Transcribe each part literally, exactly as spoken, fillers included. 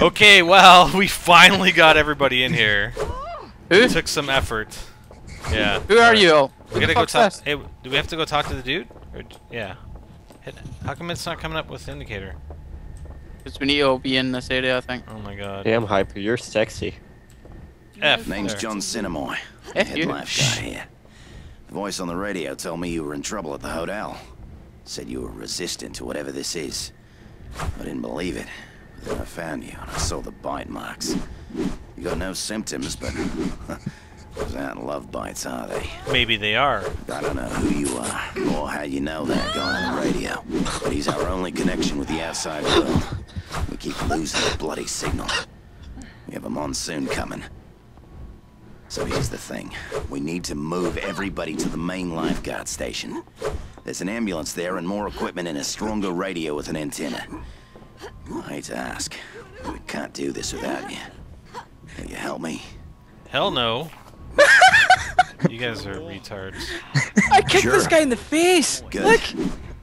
Okay, well, we finally got everybody in here. Who? Took some effort. Yeah. Who are you? We gotta go talk. Hey, do we have to go talk to the dude? Or, yeah. How come it's not coming up with indicator? Because we need to be in this area, I think. Oh my god. Damn, Hyper, you're sexy. F. Name's John Sinamoi. Head life guy here. The voice on the radio told me you were in trouble at the hotel. Said you were resistant to whatever this is. I didn't believe it. But then I found you and I saw the bite marks. You got no symptoms, but those aren't love bites, are they? Maybe they are. I don't know who you are or how you know that guy on the radio, but he's our only connection with the outside world. We keep losing the bloody signal. We have a monsoon coming. So here's the thing. We need to move everybody to the main lifeguard station. There's an ambulance there and more equipment and a stronger radio with an antenna. I hate to ask, but we can't do this without you. Will you help me? Hell no. You guys are retards. I kicked sure. this guy in the face! Good. Look!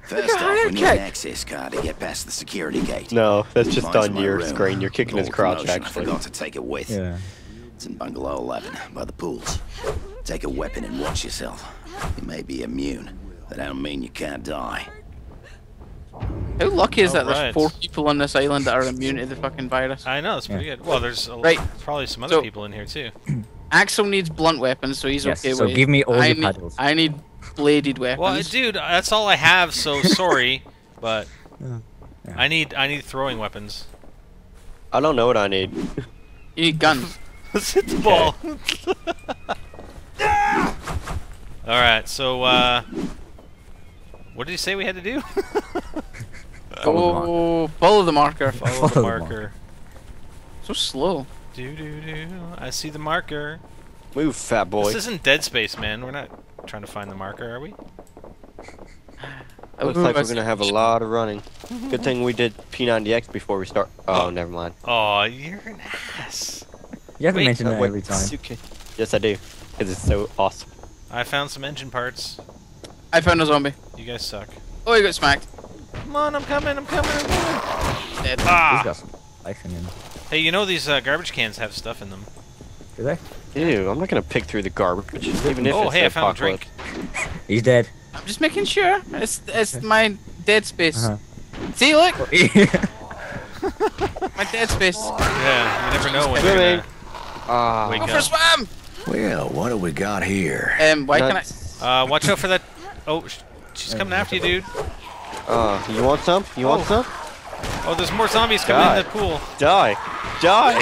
First off, we need an access card to get past the security gate. No, that's just on your room. Screen. You're kicking Gold his crotch, actually. I forgot to take it with. Yeah. It's in Bungalow eleven, by the pools. Take a weapon and watch yourself. You may be immune. That don't mean you can't die. How lucky is that right. there's four people on this island that are immune to the fucking virus? I know, that's pretty yeah. good. Well, there's a right. probably some other so, people in here, too. Axel needs blunt weapons, so he's yes, okay so with it. So give me all I the need, paddles. I need bladed weapons. Well, dude, that's all I have, so sorry. But yeah. Yeah. I need I need throwing weapons. I don't know what I need. You need guns. Let's hit the ball. Alright, so, uh... what did you say we had to do? Oh, follow the marker. Follow the marker. So slow. Do do do. I see the marker. Move, fat boy. This isn't Dead Space, man. We're not trying to find the marker, are we? It looks like we're gonna have a lot of running. Good thing we did P ninety X before we start. Oh, never mind. Oh, you're an ass. You haven't mentioned that every time. Yes, I do, because it's so awesome. I found some engine parts. I found a zombie. You guys suck. Oh, you got smacked. Come on, I'm coming, I'm coming, I'm coming. Dead. Ah. He's got some life in him. Hey, you know these uh, garbage cans have stuff in them. Do they? Ew, I'm not gonna pick through the garbage, even if oh, it's hey, I found a drink. He's dead. I'm just making sure. It's it's my Dead Space. Uh-huh. See, look. My Dead Space. Yeah, you never know when you're gonna uh, wake up. Go for a swim. Well, what do we got here? Um, why can't I? Uh, watch out for that. Oh, she's coming after you, dude. Uh, you want some? You oh. want some? Oh, there's more zombies coming Die. in the pool. Die. Die.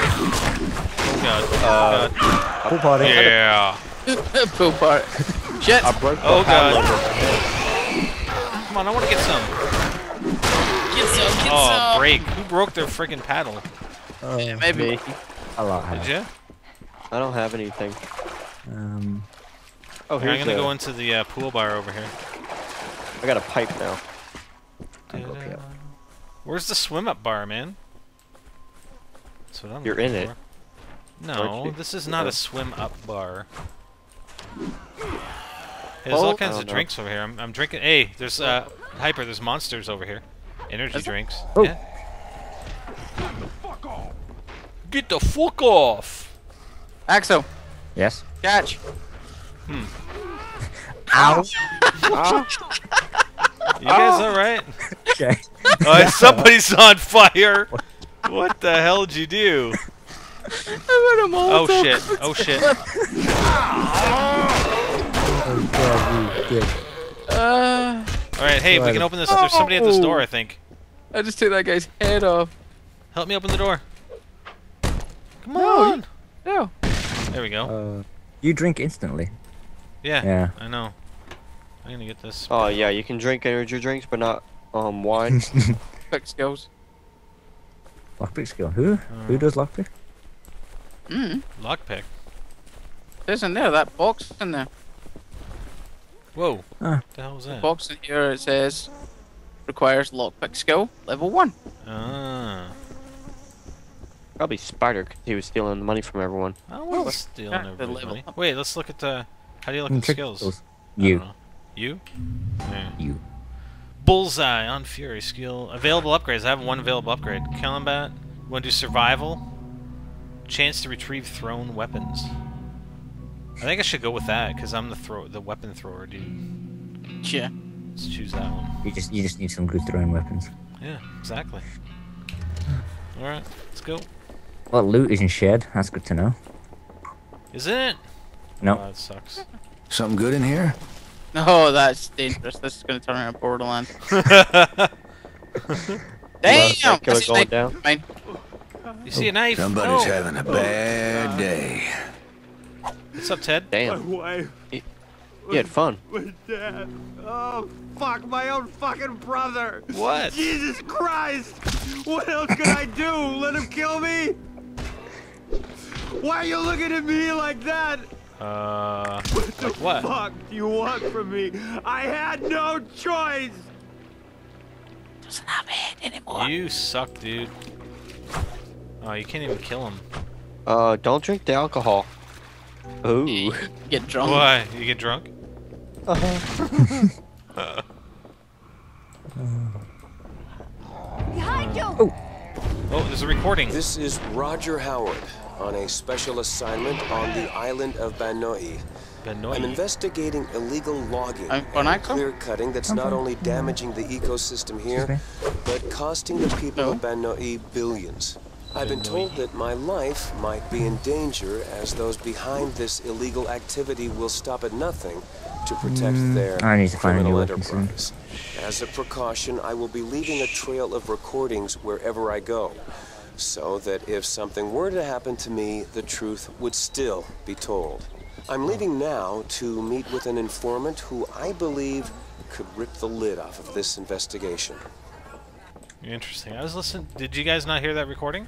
God. Uh, pool party. Yeah. Pool party. Shit. Oh, God. Come on, I want to get some. Get some, get oh, some. Oh, break. Who broke their friggin' paddle? Oh, yeah, maybe. I don't have. Did you? I don't have anything. Um. Oh, here I'm going to go into the uh, pool bar over here. I got a pipe now. Okay. Where's the swim up bar, man? That's what I'm You're in for. it. No, this is not yeah. a swim up bar. Hey, there's oh, all kinds of know. drinks over here. I'm, I'm drinking. Hey, there's uh, Hyper. There's monsters over here. Energy That's drinks. Oh. Yeah. Get the fuck off. Get the fuck off. Axel. Yes. Catch. Hmm. Ow. Ow. You guys oh. alright? Okay. Uh, somebody's on fire! What the hell did you do? I went a oh shit, oh shit. Oh god, dude. Uh, Alright, hey, we can open this. There's somebody at this door, I think. I just took that guy's head off. Help me open the door. Come on! No. no. There we go. Uh, you drink instantly. Yeah, yeah. I know. I'm gonna get this. Oh yeah, you can drink energy drinks, but not um wine. Lockpick skills. Lockpick skill. Who? Uh, Who does lockpick? Mm. Lockpick. There's in there. That box in there. Whoa. Uh, what the hell was that? The box in here. It says requires lockpick skill level one. Ah. Probably Spider, because he was stealing the money from everyone. I was stealing everybody's money. Wait, let's look at the. How do you look at the skills? You. You? Yeah. You. Bullseye on Fury skill. Available upgrades. I have one available upgrade. Combat, Want to do survival? Chance to retrieve thrown weapons. I think I should go with that because I'm the throw the weapon thrower dude. Yeah. Let's choose that one. You just you just need some good throwing weapons. Yeah, exactly. All right, let's go. Well, loot isn't shared. That's good to know. Is it? No. Nope. Oh, that sucks. Something good in here? No, that's dangerous. This is gonna turn around Borderlands. Damn! Well, killer going down. Mine. You see a knife? Somebody's oh. having a bad oh, day. What's up, Ted? Damn. My wife. He, he had fun. With Dad. Oh, fuck, my own fucking brother. What? Jesus Christ! What else could I do? Let him kill me? Why are you looking at me like that? Uh, what the like what? fuck do you want from me? I had no choice! Doesn't have it anymore. You suck, dude. Oh, you can't even kill him. Uh, don't drink the alcohol. Ooh. Get drunk. Why? You get drunk? Uh-huh. uh. Behind you! Oh. Oh, there's a recording. This is Roger Howard on a special assignment on the island of Banoi. Banoi. I'm investigating illegal logging I'm, and clear-cutting that's not only damaging the ecosystem here, but costing the people no. of Banoi billions. I've been told that my life might be in danger as those behind this illegal activity will stop at nothing to protect mm, their I need to find criminal enterprise. Soon. As a precaution, I will be leaving a trail of recordings wherever I go, so that if something were to happen to me, the truth would still be told. I'm leaving now to meet with an informant who I believe could rip the lid off of this investigation. Interesting. I was listening. Did you guys not hear that recording?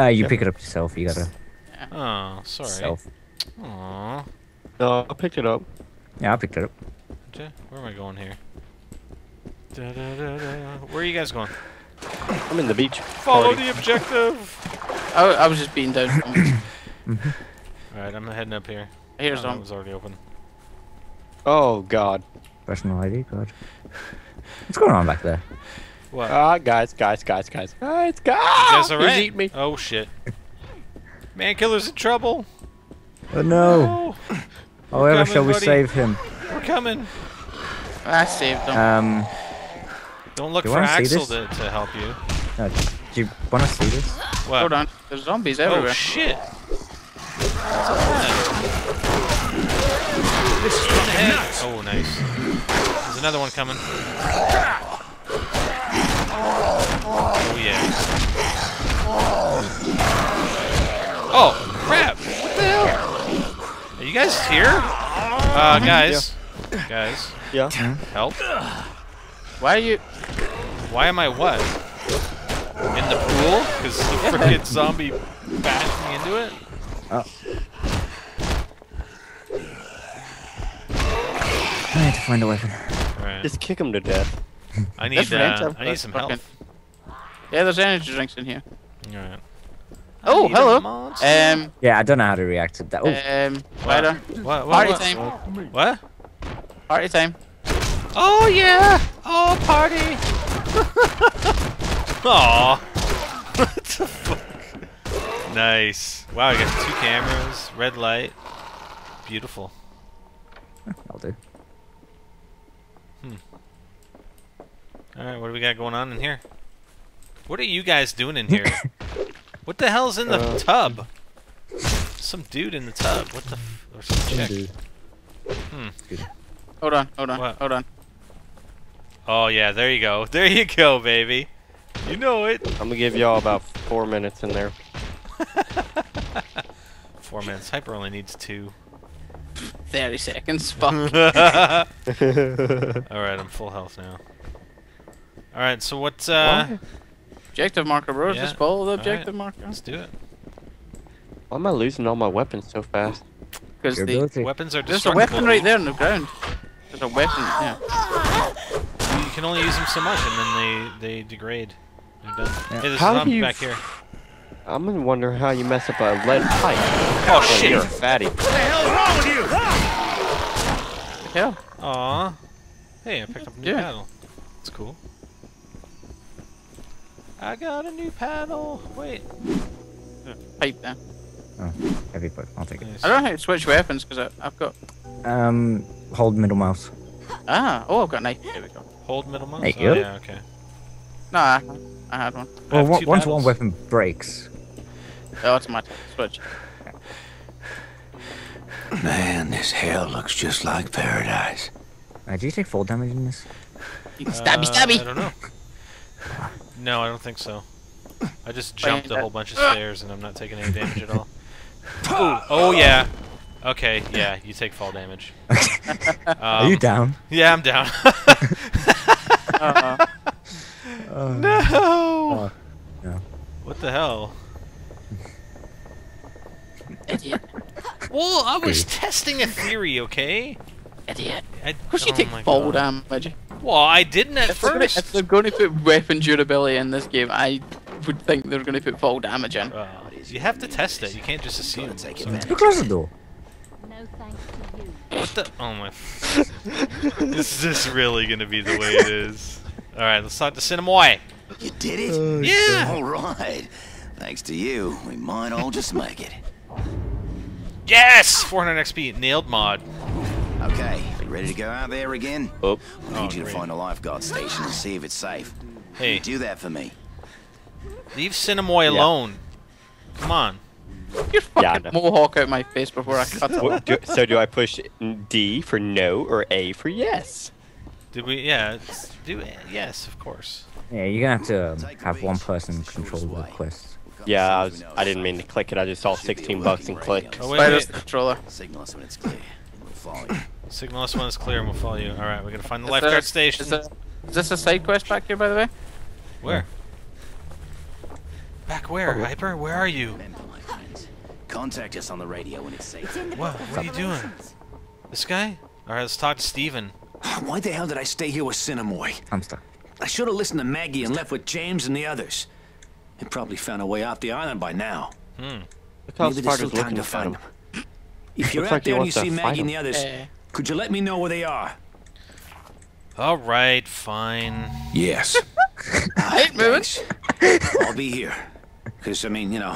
Uh, you yep. pick it up yourself. You gotta. Oh, sorry. Self. Aww. No, I picked it up. Yeah, I picked it up. Where am I going here? Da, da, da, da. Where are you guys going? I'm in the beach. Follow party. the objective. I, I was just being down. Alright, I'm heading up here. Here's one. Oh, was already open. Oh, God. Personal I D card. What's going on back there? What? Ah, uh, guys, guys, guys, guys, guys, guys! You guys are right. Eat me. Oh shit! Man killer's in trouble. Oh no! Oh, oh ever shall buddy. we save him? We're coming. I saved him. Um. Don't look do for Axel to, to help you. No, do you want to see this? What? Hold on. There's zombies everywhere. Oh shit! This is fucking nuts. Oh nice. There's another one coming. Oh yeah. Oh crap! What the hell? Are you guys here? Uh, guys, yeah. guys. Yeah. Help! Why are you? Why am I what? In the pool? Because the frickin' zombie bashed me into it. Oh. I need to find a weapon. Right. Just kick him to death. I need. Uh, I need some help. Yeah, there's energy drinks in here. Alright. Oh, hello! Um, yeah, I don't know how to react to that. Ooh. Um, what? What, what, party what? time. What? Party time. Oh, yeah! Oh, party! Aww. What the fuck? Nice. Wow, you got two cameras, red light. Beautiful. I'll do. Hmm. Alright, what do we got going on in here? What are you guys doing in here? What the hell's in the uh, tub? Some dude in the tub. What the f... Or some chick. Dude. Hmm. Hold on, hold on, what? hold on. Oh yeah, there you go. There you go, baby. You know it. I'm gonna give y'all about four minutes in there. Four minutes. Hyper only needs two. Thirty seconds. Fuck. Alright, I'm full health now. Alright, so what's... uh? What? Objective marker, bro. Yeah. Just follow the objective right. marker. Let's do it. Why am I losing all my weapons so fast? Because the ability. weapons are There's a weapon right there on the ground. There's a weapon. Yeah. You can only use them so much, and then they they degrade. They're done. Yeah. Hey, there's how do you back here. I'm gonna wonder how you mess up a lead pipe. Oh, oh shit! You're fatty. What the hell is wrong with you? What the hell? Aww. Hey, I picked up a new yeah. paddle. That's cool. I got a new panel. Wait. Pipe there. Oh, heavy pipe. I'll take it. Nice. I don't know how to switch weapons because I've got. Um, hold middle mouse. Ah, oh, I've got a knife. Here we go. Hold middle mouse. There you oh, go. Yeah, okay. Nah, I had one. Well, one, once one weapon breaks. Oh, it's my switch. Man, this hell looks just like paradise. Uh, did you take full damage in this? Stabby, stabby! Uh, I don't know. No, I don't think so. I just jumped a whole bunch of stairs and I'm not taking any damage at all. Oh, oh yeah. Okay, yeah, you take fall damage. um, Are you down? Yeah, I'm down. uh-huh. uh, no! Uh, no! What the hell? Idiot. Well, I was testing a theory, okay? Idiot. Of course you oh take fall God. damage. Well, I didn't at if first. They're gonna, if they're going to put weapon durability in this game, I would think they're going to put fall damage in. Uh, you have to test it. You can't just assume. Take it. Who closed the door? No thanks to you. What the? Oh my. Is this really going to be the way it is? All right, let's talk to Sinamoi. You did it? Oh, yeah. God. All right. Thanks to you, we might all just make it. Yes! four hundred X P. Nailed mod. Okay, ready to go out there again? Oh. I need oh, you to great. find a lifeguard station and see if it's safe. Hey. Do that for me. Leave Sinamoi yeah. alone. Come on. You're fucking yeah, mohawk out my face before I cut it. do, so do I push D for no or A for yes? Did we? Yeah. Do it. Yes, of course. Yeah, you're going to have to um, have one person control the quest. Yeah, I, was, I didn't mean to click it. I just saw sixteen bucks and clicked. Oh, wait, wait. There's the controller. Signal us when it's clear. Follow you. Signal us when it's clear and we'll follow you. Alright, we gotta find the lifeguard station. Is, there, is this a side quest back here, by the way? Where? Back where? Oh, Hyper? Where are you? Remember, my friends. Contact us on the radio when it's safe. Whoa, what are you doing? This guy? Alright, let's talk to Steven. Why the hell did I stay here with Sinamoi? I'm stuck. I should have listened to Maggie and left with James and the others. They probably found a way off the island by now. Hmm. Maybe there's still time to find them. If you're out there and you see Maggie and the others, could you let me know where they are? All right, fine. Yes. Hey, Moons. I'll be here. Because, I mean, you know,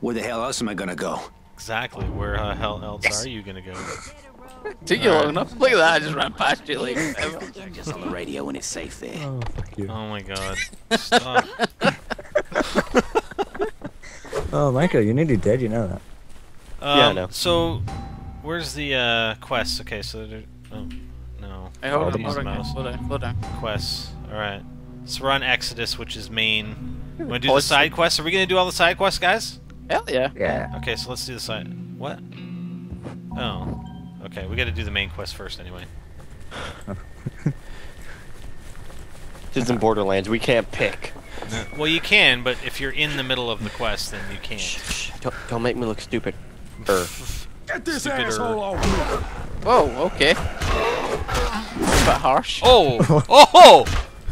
where the hell else am I going to go? Exactly. Where the hell else yes. are you going to go? Took you long enough. Look at that. I just ran past you. Like, just on the radio when it's safe there. Oh, fuck you. Oh, my God. Stop. Oh, Michael, you're nearly dead. You know that. Um, yeah, no. So, where's the uh, quests? Okay, so there, oh, no. I hold on, hold on, hold on, hold on. Quests. All right. So we're on Exodus, which is main. You wanna do the side quests? Are we gonna do all the side quests, guys? Hell yeah. Yeah. Okay, so let's do the side. What? Oh. Okay, we got to do the main quest first, anyway. This is in Borderlands. We can't pick. Well, you can, but if you're in the middle of the quest, then you can't. Shh, shh. Don't, don't make me look stupid. Er. Get this Stupider. asshole off! Whoa, okay. That's a bit harsh. Oh! Oh!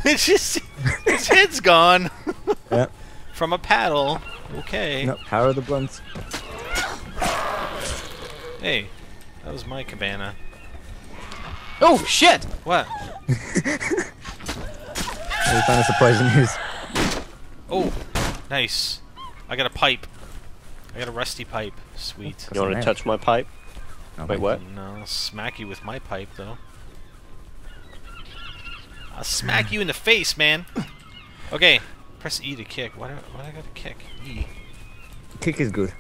It's just... His head's gone! Yep. From a paddle. Okay. No, power of the blunts. Hey. That was my cabana. Oh, shit! What? We found a surprising news. Oh! Nice. I got a pipe. I got a rusty pipe. Sweet. You want to touch my pipe? No, Wait, what? No, I'll smack you with my pipe, though. I'll smack you in the face, man! Okay, press E to kick. Why do I, why do I gotta kick? E. Kick is good.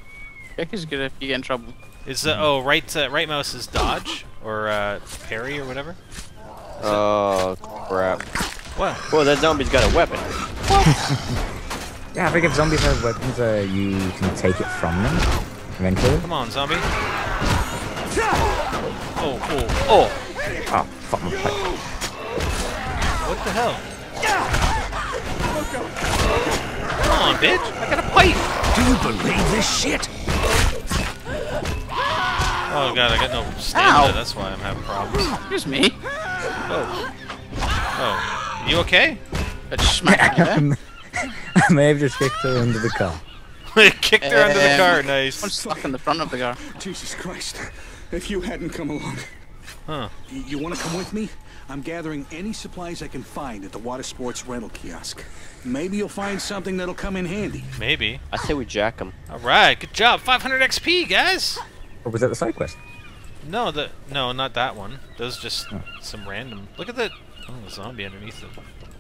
Kick is good if you get in trouble. Is the, oh, right uh, right mouse is dodge? Or uh, parry or whatever? Oh, crap. What? Well, that zombie's got a weapon. What? Yeah, I think if zombies have weapons, uh, you can take it from them eventually. Come on, zombie! Oh, oh, oh! Oh, fuck my pipe! What the hell? Come on, bitch! I got a pipe! Do you believe this shit? Oh god, I got no stamina. Ow. That's why I'm having problems. Excuse me. Oh. Oh. You okay? I just smacked you. I may have just kicked her under the car. Kicked her um, under the car, nice. I'm stuck in the front of the car. Jesus Christ. If you hadn't come along, Huh. You want to come with me? I'm gathering any supplies I can find at the water sports rental kiosk. Maybe you'll find something that'll come in handy. Maybe. I say we jack him. All right, good job. five hundred X P, guys. Or was that the side quest? No, the no, not that one. Those just oh. some random. Look at the oh, the zombie underneath the